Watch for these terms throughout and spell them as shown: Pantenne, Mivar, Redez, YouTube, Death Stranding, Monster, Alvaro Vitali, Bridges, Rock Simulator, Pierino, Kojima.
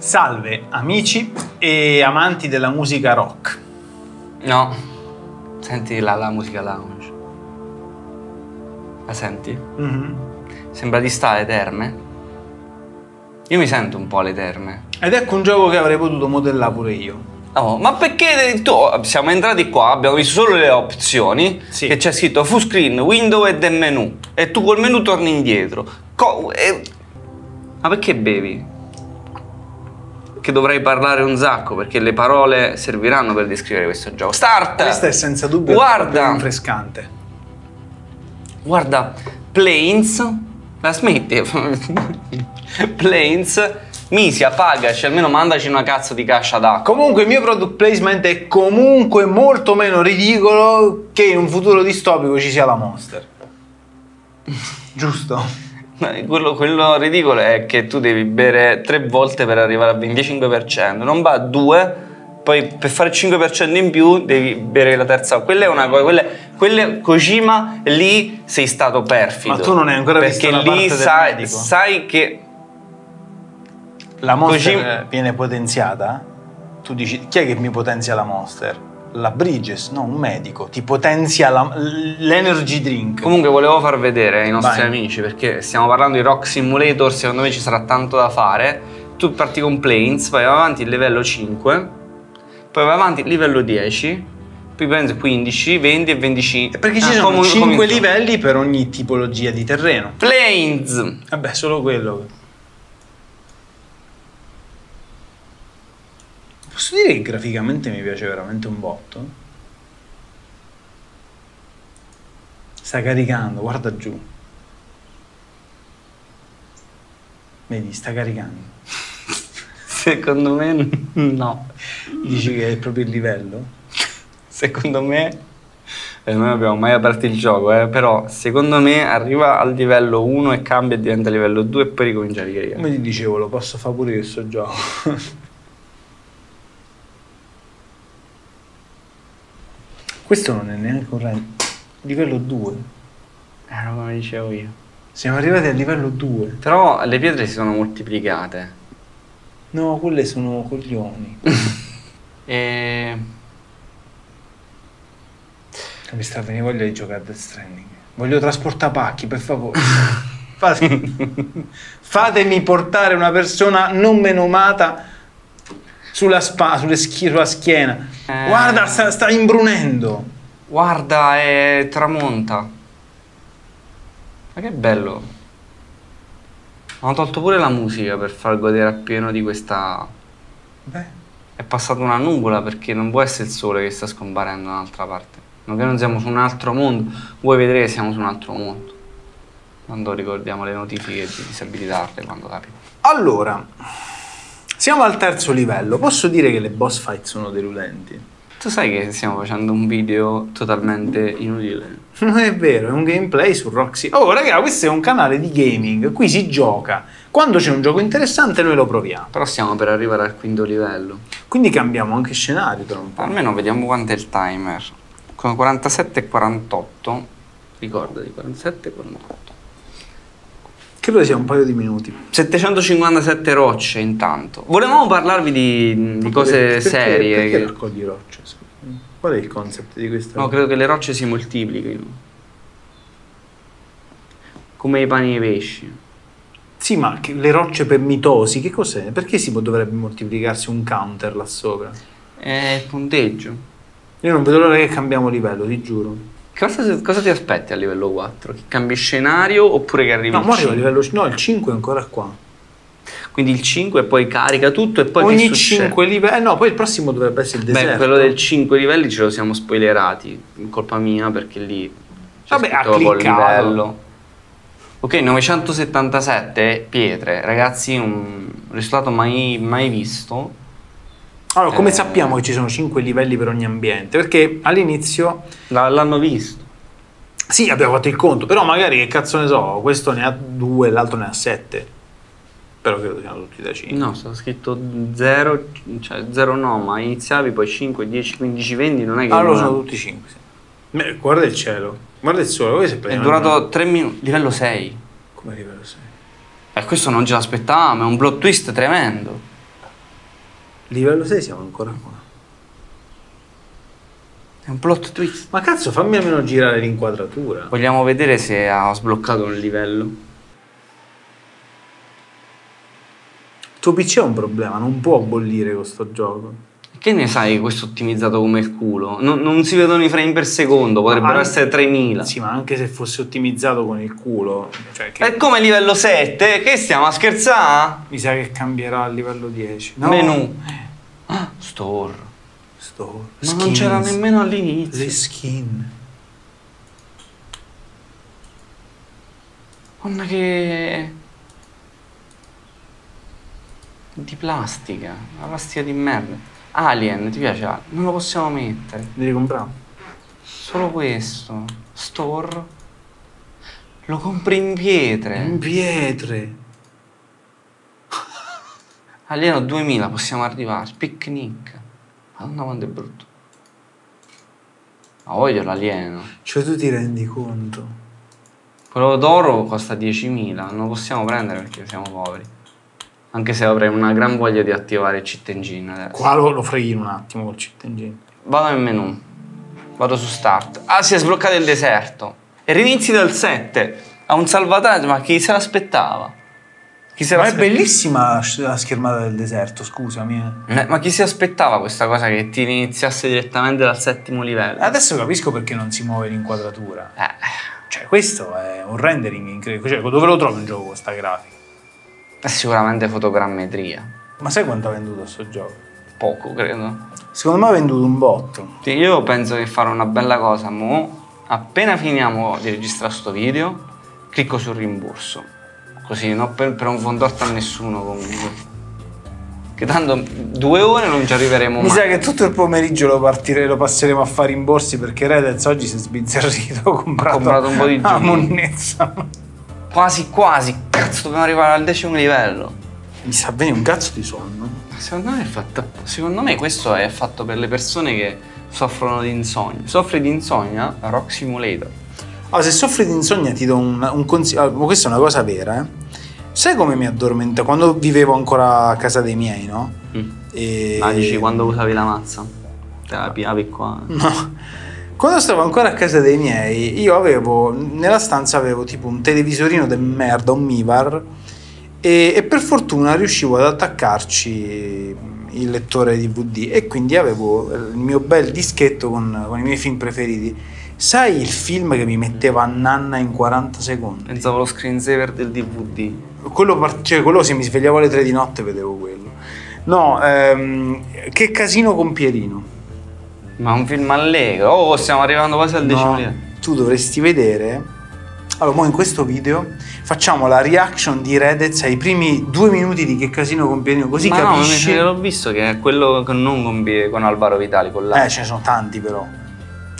Salve amici e amanti della musica rock. No, senti la musica lounge. La senti? Sembra di stare alle terme. Io mi sento un po' alle terme. Ed ecco un gioco che avrei potuto modellare pure io. Oh, ma perché siamo entrati qua, abbiamo visto solo le opzioni, sì, che c'è scritto full screen, window e del menu. E tu col menu torni indietro. Ma perché bevi? Che dovrei parlare un sacco perché le parole serviranno per descrivere questo gioco. Start! Questa è senza dubbio rinfrescante. Guarda, Planes, la smetti. Planes, misia, pagaci, almeno mandaci una cazzo di cassa d'acqua. Comunque il mio product placement è comunque molto meno ridicolo che in un futuro distopico ci sia la Monster. Giusto? Quello ridicolo è che tu devi bere 3 volte per arrivare al 25%, non va a 2, poi per fare il 5% in più devi bere la terza. Quella è una cosa, Kojima, lì sei stato perfido. Ma tu non hai ancora visto la parte del medico. Sai che la Monster Kojima viene potenziata? Tu dici, chi è che mi potenzia la Monster? La Bridges, no, un medico, ti potenzia l'energy drink. Comunque volevo far vedere ai nostri amici, perché stiamo parlando di Rock Simulator, secondo me ci sarà tanto da fare. Tu parti con Planes, vai avanti il livello 5, poi vai avanti il livello 10, poi prendi 15, 20 e 25. Perché ci sono 5 livelli per ogni tipologia di terreno. Planes! Vabbè, solo quello. Posso dire che graficamente mi piace veramente un botto? Sta caricando, guarda giù. Vedi, sta caricando. Secondo me no. Dici che è proprio il livello? Secondo me... noi abbiamo mai aperto il gioco, però secondo me arriva al livello 1 e cambia e diventa livello 2 e poi ricomincia a ricaricare. Come ti dicevo, lo posso fare pure io questo gioco. Questo non è neanche un rank. Livello 2. Come dicevo io. Siamo arrivati al livello 2. Però le pietre si sono moltiplicate. No, quelle sono coglioni. Mi sta venendo voglia di giocare a Death Stranding. Voglio trasportare pacchi, per favore. Fatemi portare una persona non menomata sulla schiena. Guarda, sta imbrunendo. Guarda, tramonta. Ma che bello. Hanno tolto pure la musica per far godere appieno di questa... Beh. È passata una nuvola perché non può essere il sole che sta scomparendo da un'altra parte. Non che non siamo su un altro mondo. Vuoi vedere che siamo su un altro mondo. Quando ricordiamo le notifiche di disabilità, quando capita. Allora... siamo al terzo livello, posso dire che le boss fight sono deludenti. Tu sai che stiamo facendo un video totalmente inutile? Non è vero, è un gameplay su Roxy. Oh raga, questo è un canale di gaming, qui si gioca. Quando c'è un gioco interessante noi lo proviamo. Però stiamo per arrivare al quinto livello. Quindi cambiamo anche scenario tra un po'. Almeno vediamo quanto è il timer. Con 47 e 48, ricordati, 47 e 48. Credo sia un paio di minuti. 757 rocce intanto. Volevamo parlarvi di cose serie. Perché raccogli rocce? Qual è il concept di questa? No, credo che le rocce si moltiplichino. Come i pani e i pesci. Sì, ma le rocce per mitosi, che cos'è? Perché dovrebbe moltiplicarsi un counter là sopra? È il punteggio. Io non vedo l'ora che cambiamo livello, ti giuro. Cosa ti aspetti a livello 4? Che cambi scenario oppure che arrivi al 5? No, il 5 è ancora qua. Quindi il 5 poi carica tutto e poi ogni 5 livelli... No, poi il prossimo dovrebbe essere il deserto. Beh, quello del 5 livelli ce lo siamo spoilerati. Colpa mia perché lì... Vabbè, ha cliccato. Ok, 977 pietre. Ragazzi, un risultato mai visto. Allora, come sappiamo che ci sono 5 livelli per ogni ambiente? Perché all'inizio... L'hanno visto. Sì, abbiamo fatto il conto, però magari che cazzo ne so, questo ne ha 2, l'altro ne ha 7. Però credo siano tutti da 5. No, sono scritto 0, cioè 0 no, ma iniziavi poi 5, 10, 15, 20, non è che... Allora sono tutti 5, sì. Beh, guarda il cielo, guarda il sole. È durato 3 minuti, livello 6. Come livello 6? Questo non ce l'aspettavamo, è un plot twist tremendo. Livello 6 siamo ancora qua. È un plot twist. Ma cazzo, fammi almeno girare l'inquadratura. Vogliamo vedere se ho sbloccato un livello. Tuo PC è un problema, non può bollire questo gioco. Che ne sai, questo ottimizzato come il culo? Non si vedono i frame per secondo, potrebbero anche essere 3000. Sì, ma anche se fosse ottimizzato con il culo... Cioè che... È come livello 7? Che stiamo a scherzare? Mi sa che cambierà a livello 10. No. Menù. Ah, store. Store. Ma skins. Non c'era nemmeno all'inizio. Le skin. Mamma che... Di plastica. Una plastica di merda. Alien, ti piace? Non lo possiamo mettere. Devi comprare. Solo questo. Store. Lo compri in pietre. In pietre. Almeno 2000 possiamo arrivare. Picnic. Madonna quanto è brutto. Ma voglio l'alieno. Cioè tu ti rendi conto? Quello d'oro costa 10.000. Non lo possiamo prendere perché siamo poveri. Anche se avrei una gran voglia di attivare il cheat engine adesso. Qua lo freghino un attimo col cheat engine. Vado nel menu. Vado su start. Ah, si è sbloccato il deserto. E rinizi dal 7. Ha un salvataggio, ma chi se l'aspettava? Ma è bellissima la schermata del deserto, scusami. Ma chi si aspettava questa cosa che ti iniziasse direttamente dal 7° livello? Adesso capisco perché non si muove l'inquadratura. Cioè, questo è un rendering incredibile. Cioè, dove lo trovi un gioco con sta grafica? È sicuramente fotogrammetria. Ma sai quanto ha venduto sto gioco? Poco, credo. Secondo me ha venduto un botto. Sì, io penso che farò una bella cosa, mo. Appena finiamo di registrare sto video, clicco sul rimborso. Così, no, per un fondotto a nessuno comunque. Che tanto 2 ore non ci arriveremo mai. Mi sa che tutto il pomeriggio lo passeremo a fare rimborsi perché Redez oggi si è sbizzarrito. Ha comprato un po' di gioco. Monnezza. Quasi quasi, cazzo, dobbiamo arrivare al 10° livello. Mi sta bene un cazzo di sonno. Secondo me è fatto. Secondo me questo è fatto per le persone che soffrono di insonnia. Soffri di insonnia? Rock Simulator. Allora, se soffri di insonnia ti do un consiglio. Allora, questa è una cosa vera, eh. Sai come mi addormento? Quando vivevo ancora a casa dei miei, no? Ma dici quando usavi la mazza? Te la piavi qua? No. Quando stavo ancora a casa dei miei, io avevo, nella stanza avevo tipo un televisorino del merda, un Mivar, e per fortuna riuscivo ad attaccarci il lettore DVD e quindi avevo il mio bel dischetto con i miei film preferiti. Sai il film che mi metteva a nanna in 40 secondi? Pensavo lo screensaver del DVD. Quello se mi svegliavo alle 3 di notte vedevo quello. No, Che casino con Pierino. Ma un film allegro, oh, stiamo arrivando quasi al 10° livello. Tu dovresti vedere. Allora, mo in questo video facciamo la reaction di Redez ai primi 2 minuti di Che casino con Pierino, così ma capisci. No, l'ho visto che è quello che non compie con Alvaro Vitali, con l'altro. Ce ne sono tanti però.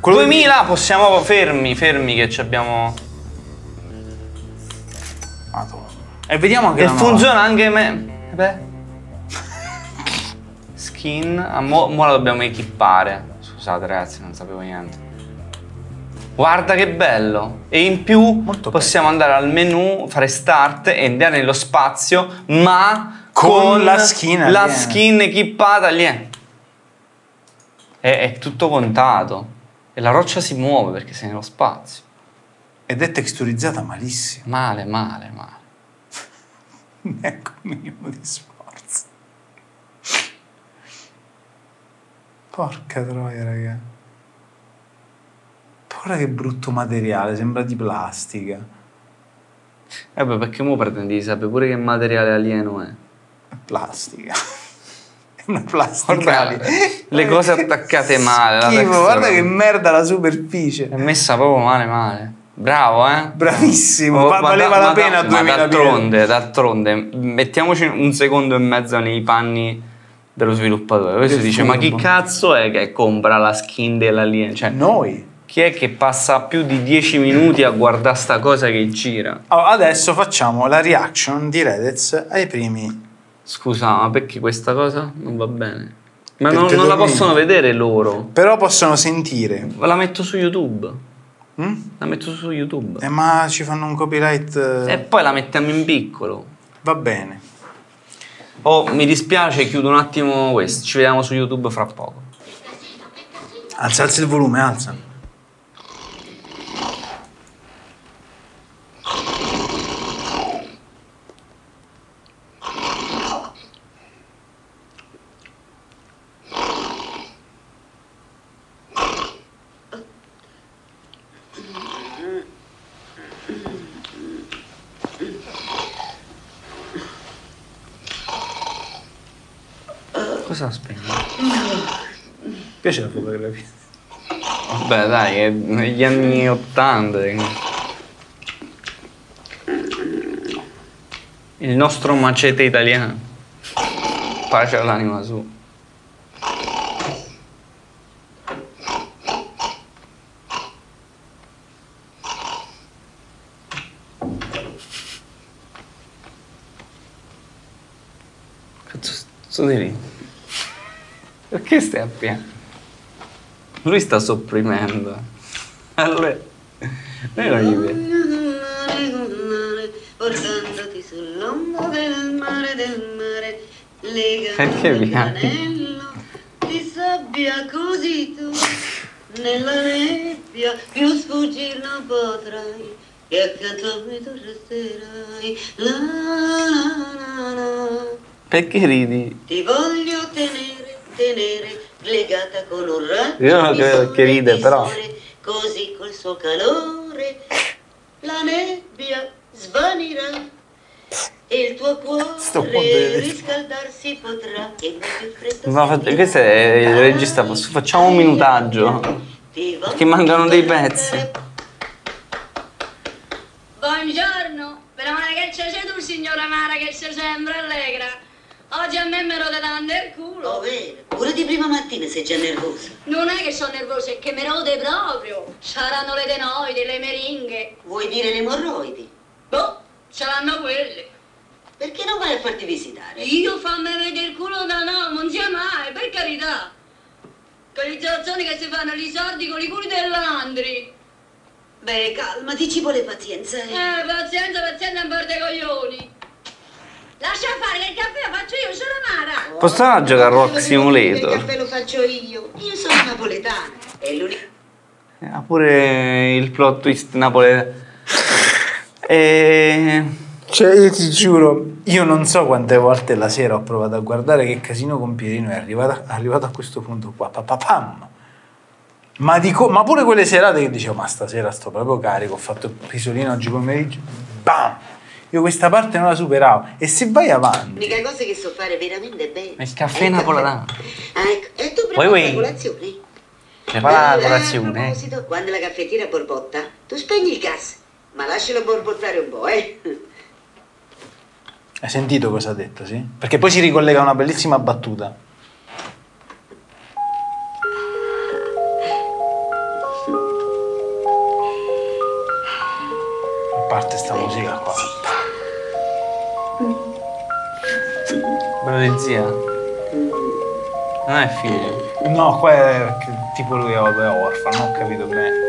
Quello 2000 che... possiamo, fermi che ci abbiamo. Madonna. E vediamo anche. E funziona anche me. Beh. Skin, mo la dobbiamo equipare. Scusate ragazzi, non sapevo niente. Guarda che bello! E in più molto possiamo bello. Andare al menu, fare start e andare nello spazio, ma con la skin equipata lì. È tutto contato. E la roccia si muove perché sei nello spazio. Ed è texturizzata malissimo. Male. Ecco il minimo di sforzo. Porca troia, raga. Porca che brutto materiale, sembra di plastica. Beh, perché mo pretendi di sapere pure che materiale alieno è? È plastica. È una plastica. Guarda, le cose attaccate male. Schifo, guarda che merda la superficie. È messa proprio male. Bravo, eh? Bravissimo, valeva la pena 2000 euro. D'altronde, mettiamoci un secondo e mezzo nei panni dello sviluppatore. Questo dice furbo. Ma chi cazzo è che compra la skin dell'alien? Cioè, noi. Chi è che passa più di 10 minuti a guardare sta cosa che gira? Allora, adesso facciamo la reaction di Redez ai primi. Scusa, ma perché questa cosa non va bene? Ma non la possono vedere loro. Però possono sentire. La metto su YouTube. La metto su YouTube. Ma ci fanno un copyright. E poi la mettiamo in piccolo. Va bene. Mi dispiace, chiudo un attimo questo. Ci vediamo su YouTube fra poco. Alza il volume, alza. Cosa spegni? Piace la fotografia. Vabbè dai, è negli anni 80. Il nostro macete italiano. Pace all'anima sua. Cazzo di lì? Perché stai a piangere? Lui sta sopprimendo. Allora, noi non gli piace. Perché piangi? Di sabbia così tu, nella nebbia più sfuggir non potrai, e accanto a me tu resterai. La, la, la, la. Perché ridi? Ti voglio tenere legata con un raggio. Io non credo che ride, però. Così col suo calore la nebbia svanirà e il tuo cuore riscaldarsi potrà. Ma questo è il regista, facciamo un minutaggio perché mancano dei pezzi. Buongiorno, per la manacaccia c'è tu, signora Mara, che c'è sempre allegra. Oggi a me lo danno il culo. Oh, vero. Pure di prima mattina sei già nervosa. Non è che sono nervosa, è che me rode proprio. C'aranno le adenoidi, le meringhe. Vuoi dire le emorroidi? Boh, c'aranno quelle. Perché non vai a farti visitare? Io fammi vedere il culo da no, non sia mai, per carità. Con i zozzoni che si fanno gli sordi con i culi dei landri. Beh, calmati, ci vuole pazienza. Pazienza, un po' dei coglioni. Lascia fare, che il caffè lo faccio io, sono Mara. Posso giocare a Rock Simulator? Il caffè lo faccio io sono napoletana. È l'unica. Ha pure il plot twist napoletano. Cioè, io ti giuro, io non so quante volte la sera ho provato a guardare Che Casino con Pierino, è arrivato a questo punto qua. Papapam. Ma pure quelle serate che dicevo, ma stasera sto proprio carico, ho fatto il pisolino oggi pomeriggio. Bam! Io questa parte non la superavo. E se vai avanti... L'unica cosa che so fare veramente bene... È il caffè napoletano. Ecco. E tu prepari la colazione? Prepara la colazione. A proposito, quando la caffettiera borbotta, tu spegni il gas, ma lascialo borbottare un po', eh? Hai sentito cosa ha detto, sì? Perché poi si ricollega a una bellissima battuta. A parte sta musica qua. Bravo zia. Non è figlio. No, qua è tipo lui è orfano, non ho capito bene.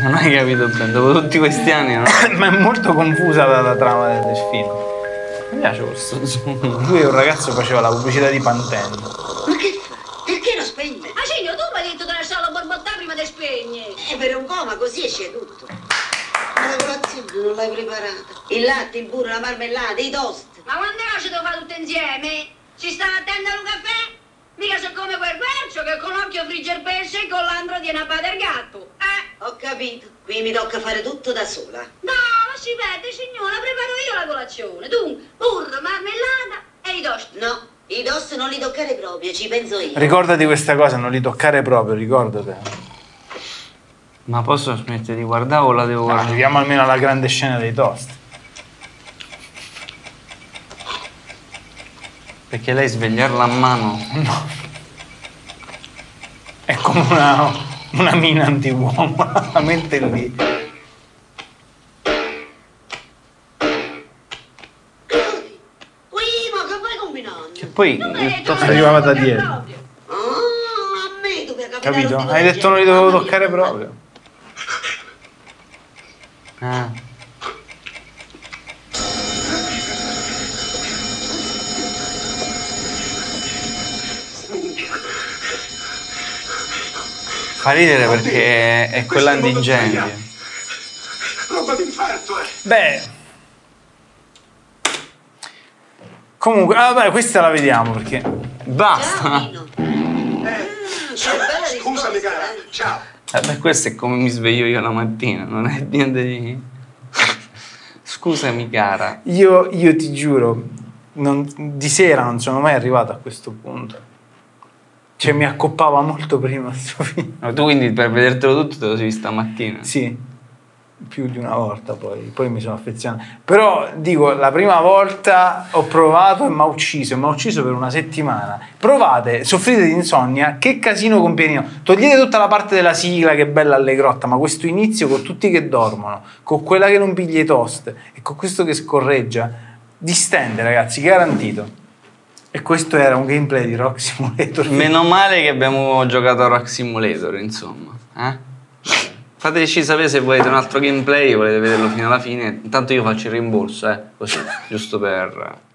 Non hai capito bene, dopo tutti questi anni no? Ma è molto confusa la trama del film. Mi piace questo zoom. Lui è un ragazzo che faceva la pubblicità di Pantenne. Ma che fa? Perché lo spegne? Ah sì, tu mi hai detto che lasciarlo borbottare prima di spegnere. È per un po', ma così esce tutto. Ma la colazione non l'hai preparata. Il latte, il burro, la marmellata, i toast. Ma quando ce devo fare tutto insieme? Ci sta attendendo un caffè? Mica so come quel guercio che con l'occhio frigge il pesce e con l'andro tiene a padre il gatto, eh? Ho capito, qui mi tocca fare tutto da sola. No, lasci perdere signora, preparo io la colazione. Dunque, burro, marmellata e i toast. No, i toast non li toccare proprio, ci penso io. Ricordati questa cosa, non li toccare proprio, ricordatela. Ma posso smettere di guardare o la devo guardare? Arriviamo almeno alla grande scena dei toast. Perché lei svegliarla a mano? No. È come una mina anti-uomo, la mette lì. Che poi il toast arrivava da dietro. Ah, a me doveva capitare. Capito? Hai detto non li dovevo toccare proprio. Ah. Fa ridere perché è quella di ingenuo. Roba d'infarto, eh. Beh. Comunque, vabbè, questa la vediamo perché. Basta. Scusa, le cara. Ciao. Beh, questo è come mi sveglio io la mattina, non è niente di. Scusami, cara. Io ti giuro, di sera non sono mai arrivato a questo punto. Cioè, mi accoppava molto prima sto film. No, tu quindi per vedertelo tutto te lo sei visto stamattina? Sì, più di una volta poi mi sono affezionato. Però, dico, la prima volta ho provato e mi ha ucciso per una settimana. Provate, soffrite di insonnia, che casino con Pierino. Togliete tutta la parte della sigla che è bella allegrotta, ma questo inizio con tutti che dormono, con quella che non piglia i toast e con questo che scorreggia, distende ragazzi, garantito. E questo era un gameplay di Rock Simulator. Meno male che abbiamo giocato a Rock Simulator, insomma. Fateci sapere se volete un altro gameplay, volete vederlo fino alla fine. Intanto io faccio il rimborso, così, giusto per...